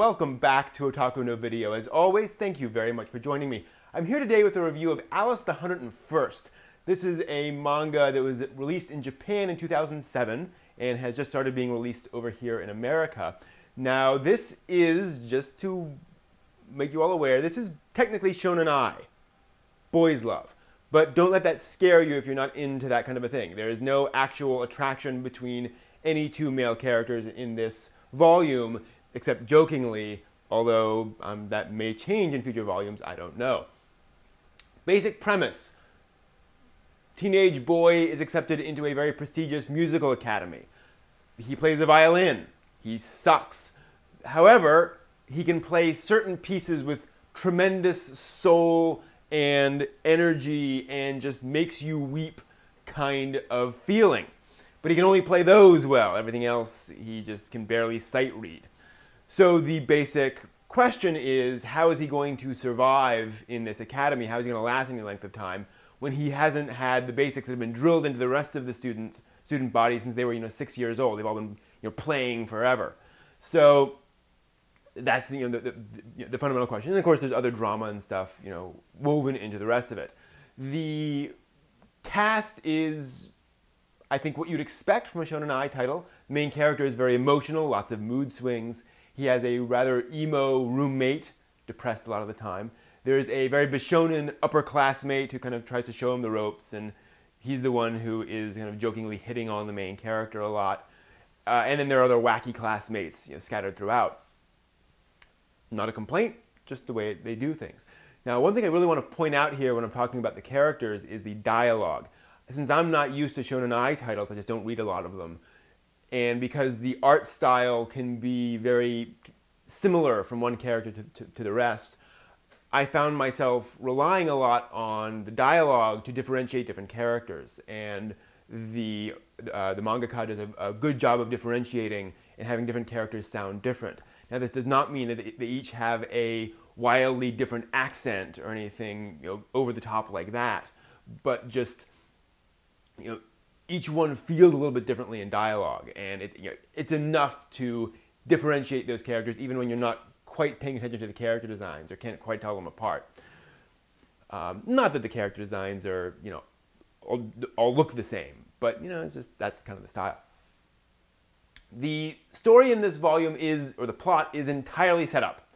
welcome back to Otaku No Video. As always, thank you very much for joining me. I'm here today with a review of Alice the 101st. This is a manga that was released in Japan in 2007 and has just started being released over here in America. Now, this is, just to make you all aware, this is technically Shounen Ai, boys' love. But don't let that scare you if you're not into that kind of a thing. There is no actual attraction between any two male characters in this volume, except jokingly, although that may change in future volumes, I don't know. Basic premise. Teenage boy is accepted into a very prestigious musical academy. He plays the violin. He sucks. However, he can play certain pieces with tremendous soul and energy and just makes you weep kind of feeling. But he can only play those well. Everything else, he just can barely sight read. So the basic question is, how is he going to survive in this academy? How is he going to last any length of time when he hasn't had the basics that have been drilled into the rest of the student body since they were 6 years old? They've all been playing forever. So that's the fundamental question. And of course, there's other drama and stuff woven into the rest of it. The cast is, I think, what you'd expect from a Shounen Ai title. The main character is very emotional, lots of mood swings. He has a rather emo roommate, depressed a lot of the time. There's a very Bishonen upperclassmate who kind of tries to show him the ropes, and he's the one who is kind of jokingly hitting on the main character a lot. And then there are other wacky classmates scattered throughout. Not a complaint, just the way they do things. Now, one thing I really want to point out here when I'm talking about the characters is the dialogue. Since I'm not used to Shounen Ai titles, I just don't read a lot of them. And because the art style can be very similar from one character to the rest, I found myself relying a lot on the dialogue to differentiate different characters. And the mangaka does a good job of differentiating and having different characters sound different. Now, this does not mean that they each have a wildly different accent or anything over the top like that, but just each one feels a little bit differently in dialogue, and it's enough to differentiate those characters even when you're not quite paying attention to the character designs or can't quite tell them apart. Not that the character designs are all look the same, but it's just that's kind of the style. The story in this volume is, or the plot is, entirely set up.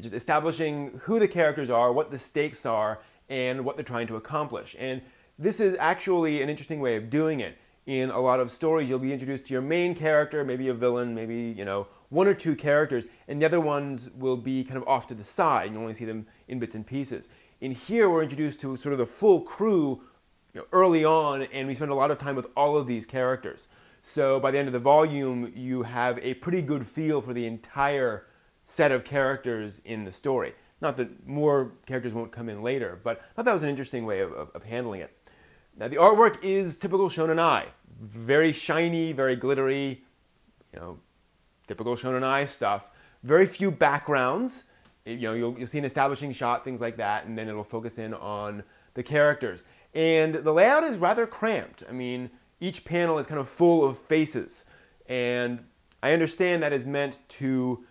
It's just establishing who the characters are, what the stakes are, and what they're trying to accomplish. And this is actually an interesting way of doing it. In a lot of stories, you'll be introduced to your main character, maybe a villain, maybe, one or two characters, and the other ones will be kind of off to the side, and you only see them in bits and pieces. In here, we're introduced to sort of the full crew early on, and we spend a lot of time with all of these characters. So by the end of the volume, you have a pretty good feel for the entire set of characters in the story. Not that more characters won't come in later, but I thought that was an interesting way of handling it. Now, the artwork is typical Shounen Ai. Very shiny, very glittery, typical Shounen Ai stuff. Very few backgrounds. You'll see an establishing shot, things like that, and then it'll focus in on the characters. And the layout is rather cramped. I mean, each panel is kind of full of faces, and I understand that is meant to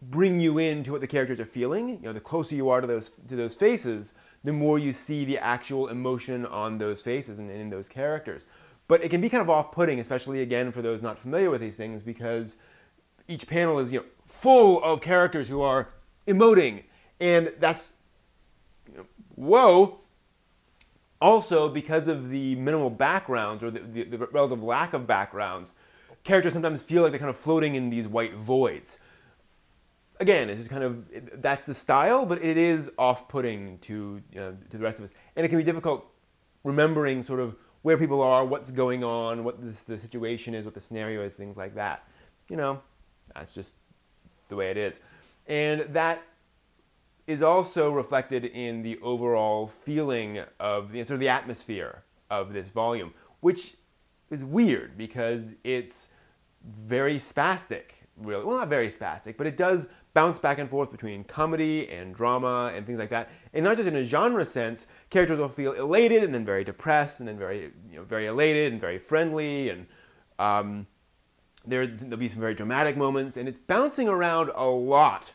bring you into what the characters are feeling. The closer you are to those faces, the more you see the actual emotion on those faces and in those characters. But it can be kind of off-putting, especially again for those not familiar with these things, because each panel is full of characters who are emoting, and that's whoa. Also, because of the minimal backgrounds, or the relative lack of backgrounds, characters sometimes feel like they're kind of floating in these white voids. Again, it's just kind of, that's the style, but it is off-putting to the rest of us. And it can be difficult remembering sort of where people are, what's going on, what the situation is, what the scenario is, things like that. That's just the way it is. And that is also reflected in the overall feeling of sort of the atmosphere of this volume, which is weird because it's very spastic, really. Well, not very spastic, but it does bounce back and forth between comedy and drama and things like that. And not just in a genre sense, characters will feel elated and then very depressed and then very, very elated and very friendly and there'll be some very dramatic moments, and it's bouncing around a lot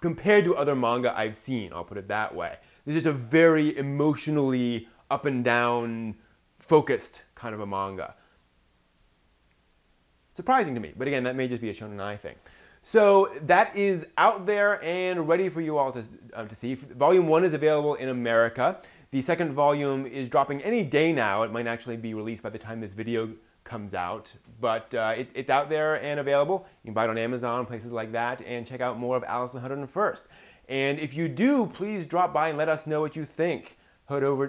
compared to other manga I've seen, I'll put it that way. This is a very emotionally up and down focused kind of a manga. Surprising to me, but again, that may just be a Shounen Ai thing. So that is out there and ready for you all to see. Volume 1 is available in America. The second volume is dropping any day now. It might actually be released by the time this video comes out, but it's out there and available. You can buy it on Amazon, places like that, and check out more of Alice the 101st. And if you do, please drop by and let us know what you think. Head over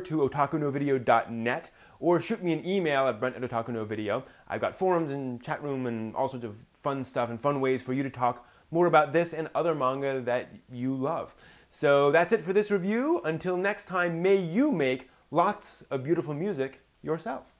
to otakunovideo.net or shoot me an email at brent@otakunovideo. I've got forums and chat room and all sorts of fun stuff and fun ways for you to talk more about this and other manga that you love. So that's it for this review. Until next time, may you make lots of beautiful music yourself.